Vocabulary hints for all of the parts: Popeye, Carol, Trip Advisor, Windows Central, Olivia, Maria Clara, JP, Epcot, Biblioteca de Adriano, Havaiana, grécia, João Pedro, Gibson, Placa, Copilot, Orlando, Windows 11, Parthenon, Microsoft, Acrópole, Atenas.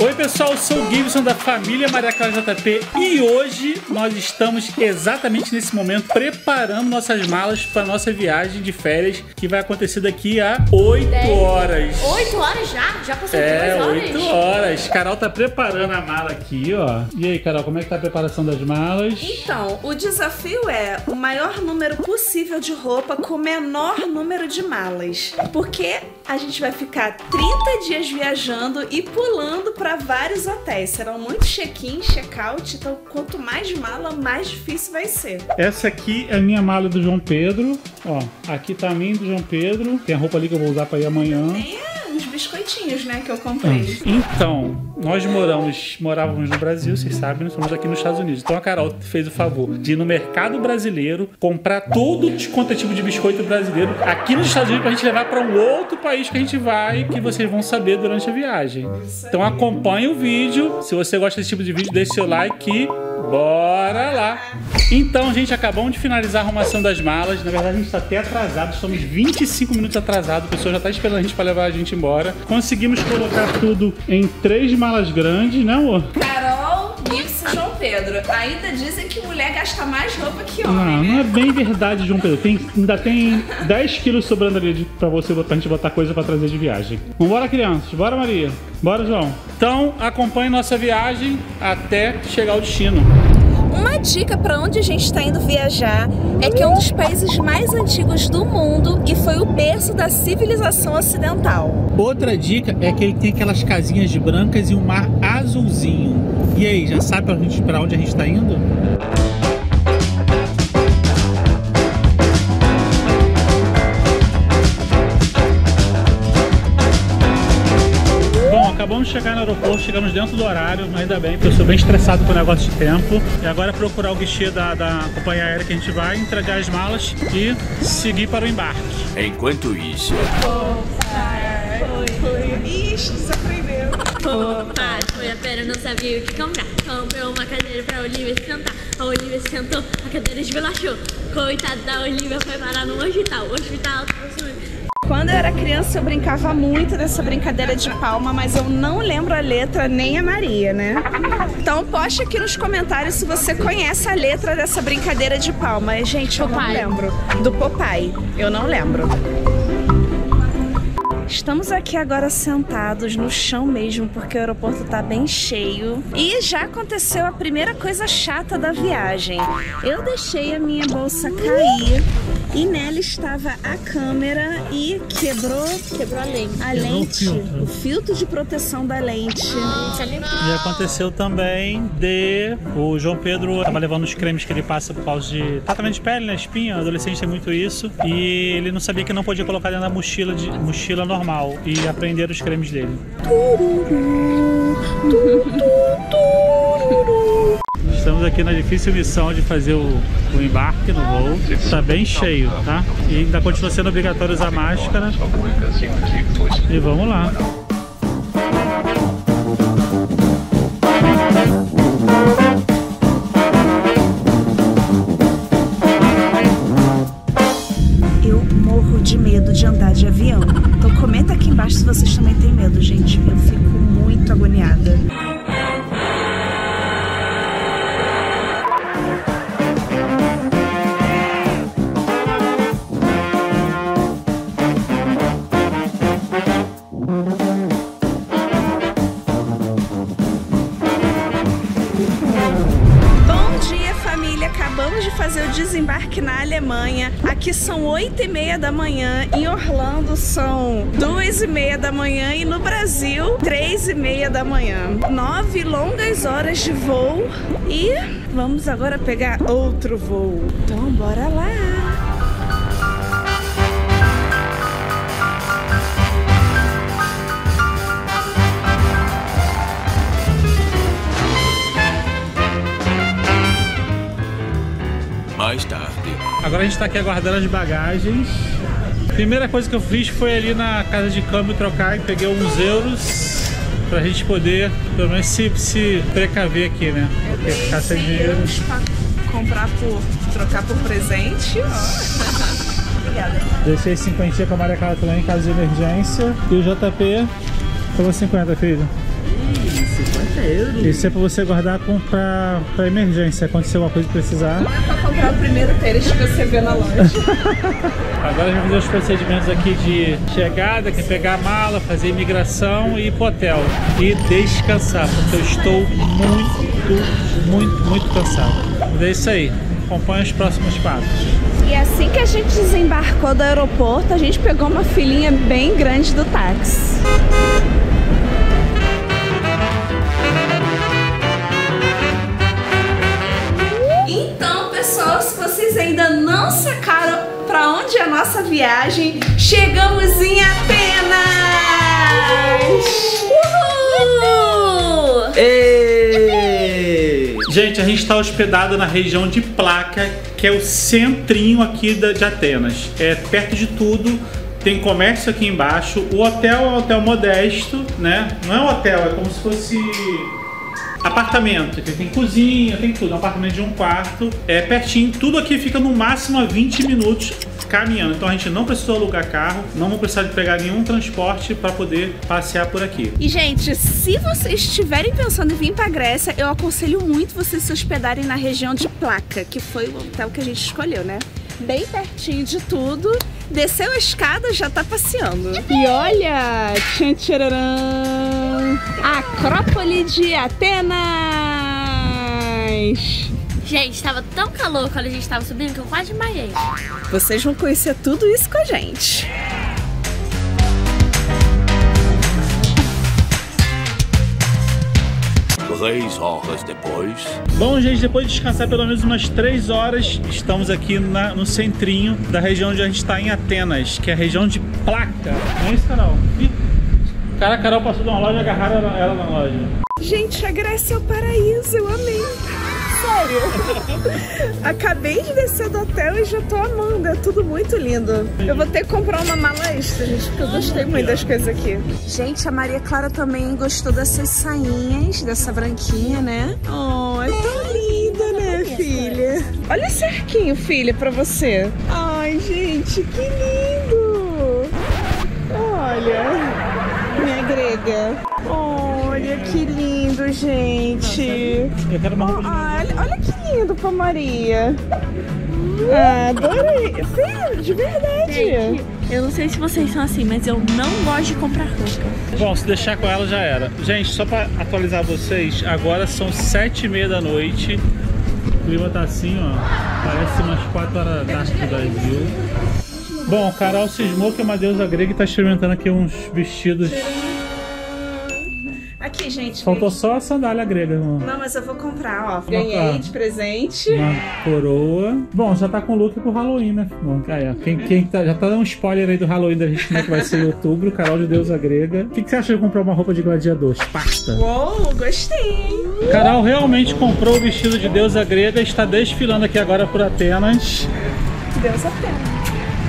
Oi pessoal, sou o Gibson da família Maria Clara JP e hoje nós estamos exatamente nesse momento preparando nossas malas para nossa viagem de férias que vai acontecer daqui a 8 horas. 8 horas já? Já passou 2 horas? 8 horas. Carol tá preparando a mala aqui, ó. E aí, Carol, como é que tá a preparação das malas? Então, o desafio é o maior número possível de roupa com o menor número de malas. Porque a gente vai ficar 30 dias viajando e pulando pra vários hotéis. Serão muitos check-in, check-out, então quanto mais mala, mais difícil vai ser. Essa aqui é a minha mala do João Pedro. Ó, aqui tá a minha do João Pedro. Tem a roupa ali que eu vou usar pra ir amanhã. É, uns biscoitinhos, né, que eu comprei. Então, nós morávamos no Brasil, vocês sabem, nós estamos aqui nos Estados Unidos. Então a Carol fez o favor de ir no mercado brasileiro, comprar todo quanto é tipo de biscoito brasileiro aqui nos Estados Unidos pra gente levar pra um outro país que a gente vai, que vocês vão saber durante a viagem. Então acompanhe o vídeo. Se você gosta desse tipo de vídeo, deixe seu like e bora lá! Então, gente, acabamos de finalizar a arrumação das malas. Na verdade, a gente está até atrasado. Estamos 25 minutos atrasados. O pessoal já está esperando a gente para levar a gente embora. Conseguimos colocar tudo em 3 malas grandes, né, amor? Carol, Gibson e João Pedro. Ainda dizem que mulher gasta mais roupa que homem, né? Não é bem verdade, João Pedro. Ainda tem 10 quilos sobrando ali para você, para a gente botar coisa para trazer de viagem. Vambora, crianças. Bora, Maria. Bora, João. Então, acompanhe nossa viagem até chegar ao destino. Uma dica para onde a gente está indo viajar é que é um dos países mais antigos do mundo e foi o berço da civilização ocidental. Outra dica é que ele tem aquelas casinhas brancas e um mar azulzinho. E aí, já sabe para onde a gente está indo? Acabamos de chegar no aeroporto, chegamos dentro do horário, mas ainda bem, porque eu sou bem estressado com o negócio de tempo. E agora é procurar o guichê da companhia aérea que a gente vai, entregar as malas e seguir para o embarque. Enquanto isso... Ixi, desaprendeu. Opa, foi a pera, não sabia o que comprar. Comprou uma cadeira pra Olivia se sentar. A Olivia se sentou, a cadeira esvelachou. Coitada da Olivia, foi parar no hospital. O hospital trouxe... Quando eu era criança eu brincava muito dessa brincadeira de palma, mas eu não lembro a letra nem a Maria, né? Então poste aqui nos comentários se você conhece a letra dessa brincadeira de palma. Gente, eu não lembro. Do Popeye. Eu não lembro. Estamos aqui agora sentados no chão mesmo, porque o aeroporto tá bem cheio. E já aconteceu a primeira coisa chata da viagem. Eu deixei a minha bolsa cair. E nela estava a câmera e quebrou a lente, o filtro de proteção da lente. E aconteceu também de o João Pedro estava levando os cremes que ele passa por causa de tratamento de pele, né, espinha, adolescente tem muito isso, e ele não sabia que não podia colocar dentro da mochila, mochila normal, e aprender os cremes dele. Estamos aqui na difícil missão de fazer o embarque no voo. Está bem cheio, tá? E ainda continua sendo obrigatório usar máscara. E vamos lá. Eu morro de medo de andar de avião. Então comenta aqui embaixo se vocês também têm medo, gente. Eu fico muito agoniada. Desembarque na Alemanha. Aqui são 8h30 da manhã, em Orlando são 2h30 da manhã e no Brasil 3h30 da manhã. 9 longas horas de voo e vamos agora pegar outro voo. Então bora lá! Mais tarde. Agora a gente tá aqui aguardando as bagagens. Primeira coisa que eu fiz foi ali na casa de câmbio trocar e peguei uns euros pra gente poder, pelo menos, se precaver aqui, né? Porque ficar sem dinheiro. Trocar por presente. Obrigada. Deixei 50 com a Maria Clara em caso de emergência. E o JP, falou 50, filho. Isso. Isso é pra você guardar pra emergência, acontecer alguma coisa e precisar. Não é pra comprar o primeiro tênis que você vê na loja. Agora a gente vai fazer os procedimentos aqui de chegada, que é pegar a mala, fazer imigração e ir pro hotel. E descansar, porque eu estou muito cansado. Mas é isso aí, acompanha os próximos passos. E assim que a gente desembarcou do aeroporto, a gente pegou uma filinha bem grande do táxi. Então, pessoal, se vocês ainda não sacaram para onde é a nossa viagem, chegamos em Atenas! Uhul! Ei! Gente, a gente está hospedado na região de Placa, que é o centrinho aqui de Atenas. É perto de tudo, tem comércio aqui embaixo. O hotel é um hotel modesto, né? Não é um hotel, é como se fosse apartamento. Aqui tem cozinha, tem tudo. É um apartamento de um quarto. É pertinho. Tudo aqui fica no máximo a 20 minutos caminhando. Então a gente não precisou alugar carro, não vou precisar de pegar nenhum transporte para poder passear por aqui. E gente, se vocês estiverem pensando em vir para Grécia, eu aconselho muito vocês se hospedarem na região de Placa, que foi o hotel que a gente escolheu, né? Bem pertinho de tudo. Desceu a escada, já tá passeando. E olha, tchan tchararã, Acrópole de Atenas. Gente, tava tão calor quando a gente tava subindo que eu quase desmaiei. Vocês vão conhecer tudo isso com a gente. Três horas depois. Bom, gente, depois de descansar pelo menos umas 3 horas, estamos aqui no centrinho da região onde a gente está em Atenas, que é a região de Placa. Não é isso, Carol? Ih, cara, a Carol passou de uma loja e agarraram ela na loja. Gente, a Grécia é o paraíso, eu amei. Sério? Acabei de descer do hotel e já tô amando, é tudo muito lindo. Eu vou ter que comprar uma mala extra, gente, porque eu gostei muito das coisas aqui. Gente, a Maria Clara também gostou dessas sainhas, dessa branquinha, né? Oh, é tão linda, né, filha? Olha o cerquinho, filha, pra você. Ai, gente, que lindo! Olha, minha grega. Olha, que lindo. Gente, eu quero uma roupa. Olha que lindo pra Maria. Adorei. Sério, de verdade. Gente, eu não sei se vocês são assim, mas eu não gosto de comprar roupa. Bom, se deixar com ela já era. Gente, só pra atualizar vocês, agora são 7:30 da noite. O clima tá assim, ó. Parece umas 4 horas da tarde do Brasil. Bom, Carol cismou que é uma deusa grega e tá experimentando aqui uns vestidos. Aqui, gente. Faltou só a sandália grega, irmão. Não, mas eu vou comprar, ó. Ganhei de presente. Uma coroa. Bom, já tá com look pro Halloween, né? Bom, aí, ó. Quem tá, já tá dando um spoiler aí do Halloween da gente, né? Que vai ser em outubro. Carol de deusa grega. O que você acha de comprar uma roupa de gladiador? Esparta. Uou, gostei. Carol realmente comprou o vestido de deusa grega e está desfilando aqui agora por Atenas. Deusa Atenas.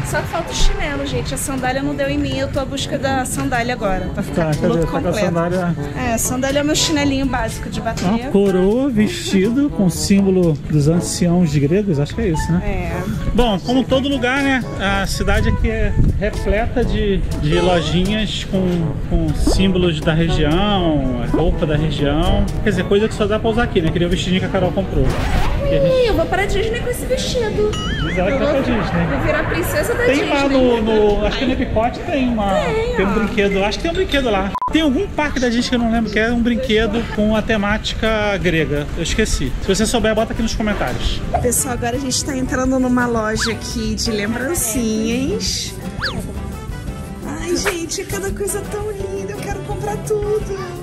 Só falta o chinelo, gente. A sandália não deu em mim. Eu tô à busca da sandália agora. Pra ficar tudo completo. Tá, sandália... É, sandália é o meu chinelinho básico de bater. Uma coroa, vestido com símbolo dos anciãos gregos. Acho que é isso, né? É. Bom, como todo lugar, né? A cidade aqui é repleta de lojinhas com símbolos da região, roupa da região. Quer dizer, coisa que só dá pra usar aqui, né? Queria o vestidinho que a Carol comprou. Eu vou para a Disney com esse vestido. Diz ela que vai pra Disney. Vou virar princesa da Disney. Tem lá no... Acho que no Epcot tem um brinquedo. Acho que tem um brinquedo lá. Tem algum parque da gente que eu não lembro, que é um brinquedo com a temática grega. Eu esqueci. Se você souber, bota aqui nos comentários. Pessoal, agora a gente está entrando numa loja aqui de lembrancinhas. Ai, gente, cada coisa tão linda. Eu quero comprar tudo.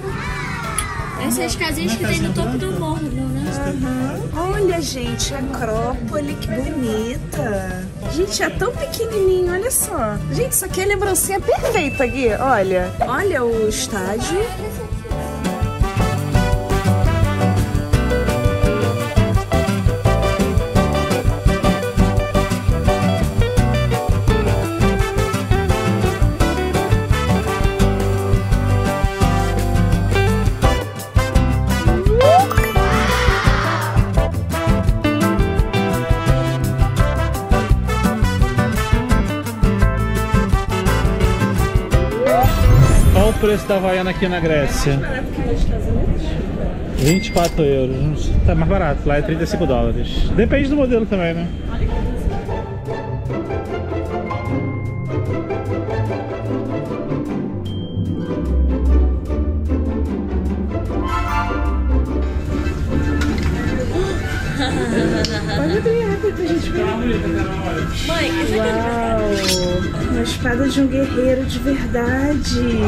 Essas casinhas que tem no topo do morro, né? Uhum. Olha, gente, a Acrópole, que bonita. Gente, é tão pequenininho, olha só. Gente, isso aqui é a lembrancinha perfeita aqui, olha. Olha o estádio. Olha o preço da Havaiana aqui na Grécia. €24. Tá mais barato, lá é $35. Depende do modelo também, né? Olha bem rápido pra gente ver. Mãe, uau! Uma espada de um guerreiro de verdade.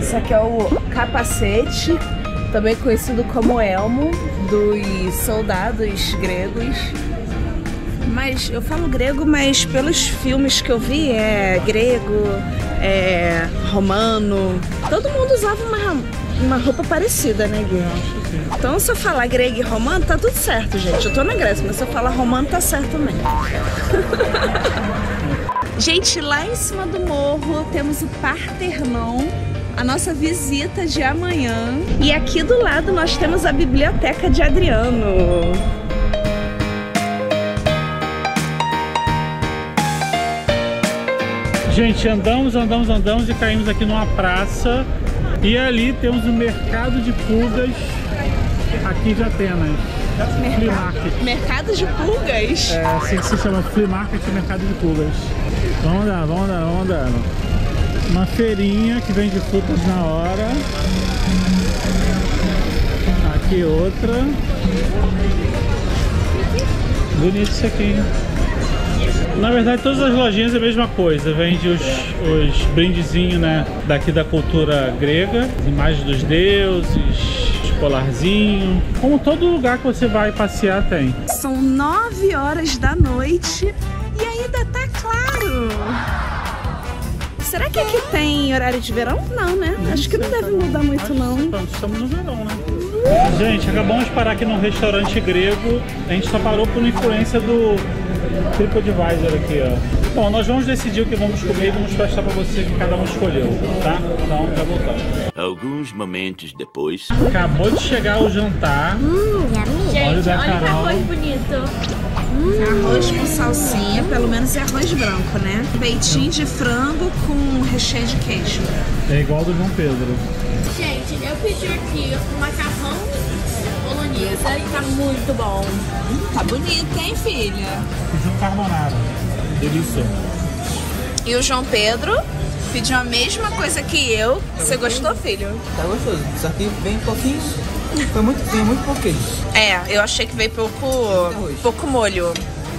Isso aqui é o capacete, também conhecido como elmo, dos soldados gregos. Mas eu falo grego, mas pelos filmes que eu vi é grego, é romano. Todo mundo usava uma roupa parecida, né, Gui? Então se eu falar grego e romano, tá tudo certo, gente. Eu tô na Grécia, mas se eu falar romano, tá certo também. Gente, lá em cima do morro temos o Parthenon, a nossa visita de amanhã. E aqui do lado nós temos a Biblioteca de Adriano. Gente, andamos e caímos aqui numa praça. E ali temos o mercado de pulgas aqui de Atenas. Mercado de pulgas? É, assim que se chama flea market, é mercado de pulgas. Vamos andar. Uma feirinha que vende frutas na hora. Aqui outra. Bonito isso aqui, hein? Na verdade, todas as lojinhas é a mesma coisa, vende os brindezinhos, né, daqui da cultura grega, as imagens dos deuses, colarzinho, como todo lugar que você vai passear tem. São 9 horas da noite e ainda tá claro. Será que aqui tem horário de verão? Não, né? Acho que não deve mudar muito, não. Estamos no verão, né? Gente, acabamos de parar aqui num restaurante grego, a gente só parou por influência do Trip Advisor aqui, ó. Bom, nós vamos decidir o que vamos comer e vamos prestar pra você que cada um escolheu, tá? Então, já voltamos. Alguns momentos depois... Acabou de chegar o jantar. Gente, olha que arroz bonito. Arroz com salsinha, pelo menos é arroz branco, né? Peitinho de frango com recheio de queijo. É igual do João Pedro. Gente, eu pedi aqui um macarrão bolonhesa e tá muito bom. Tá bonito, hein, filha? Pedi um carbonara. Delícia. E o João Pedro pediu a mesma coisa que eu. Você gostou, filho? Tá gostoso. Só que bem pouquinho. Foi muito, tem muito pouquinho. É, eu achei que veio pouco molho.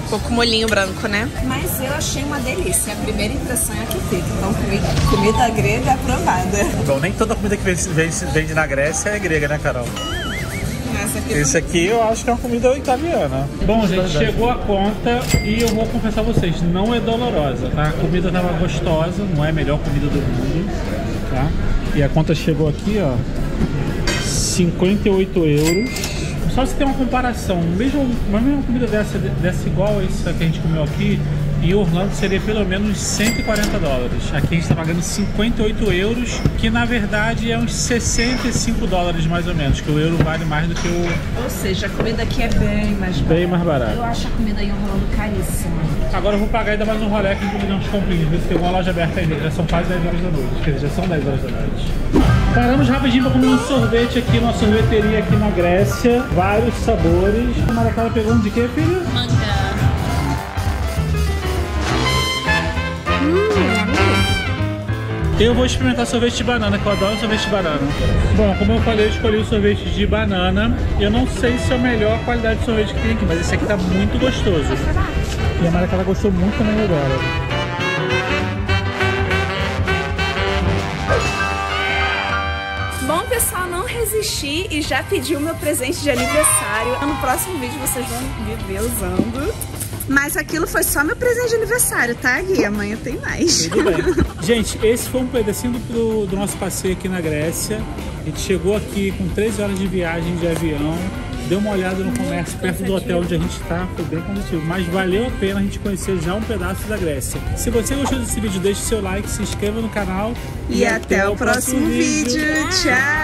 Pouco molhinho branco, né? Mas eu achei uma delícia. A primeira impressão é a que fica. Então, comida grega aprovada. Bom, nem toda comida que vende na Grécia é grega, né, Carol? Esse aqui eu acho que é uma comida italiana. Bom, gente, chegou a conta e eu vou confessar a vocês, não é dolorosa, tá? A comida tava gostosa, não é a melhor comida do mundo, tá? E a conta chegou aqui, ó, €58. Só se tem uma comparação, uma mesma comida dessa igual a essa que a gente comeu aqui, em Orlando seria pelo menos $140. Aqui a gente tá pagando €58, que na verdade é uns $65 mais ou menos, que o euro vale mais do que o... Ou seja, a comida aqui é bem mais barata. Bem mais barata. Eu acho a comida em Orlando caríssima. Agora eu vou pagar ainda mais um rolê aqui e uns comprinhos, ver se tem uma loja aberta ainda, já são quase 10 horas da noite, quer dizer, já são 10 horas da noite. Paramos rapidinho pra comer um sorvete aqui, uma sorveteria aqui na Grécia, vários sabores. A Maria Clara pegou um de quê, filho? Manga. Eu vou experimentar sorvete de banana, que eu adoro sorvete de banana. Bom, como eu falei, eu escolhi o sorvete de banana. Eu não sei se é a melhor qualidade de sorvete que tem aqui, mas esse aqui tá muito gostoso. E a Maria Clara gostou muito também agora. Bom, pessoal, não resisti e já pedi o meu presente de aniversário. No próximo vídeo vocês vão me ver usando. Mas aquilo foi só meu presente de aniversário, tá, Gui? Amanhã tem mais. Tudo bem. Gente, esse foi um pedacinho do nosso passeio aqui na Grécia. A gente chegou aqui com 3 horas de viagem de avião. Deu uma olhada no comércio perto do hotel onde a gente tá. Foi bem competitivo. Mas valeu a pena a gente conhecer já um pedaço da Grécia. Se você gostou desse vídeo, deixe seu like, se inscreva no canal. E até o próximo vídeo. Tchau!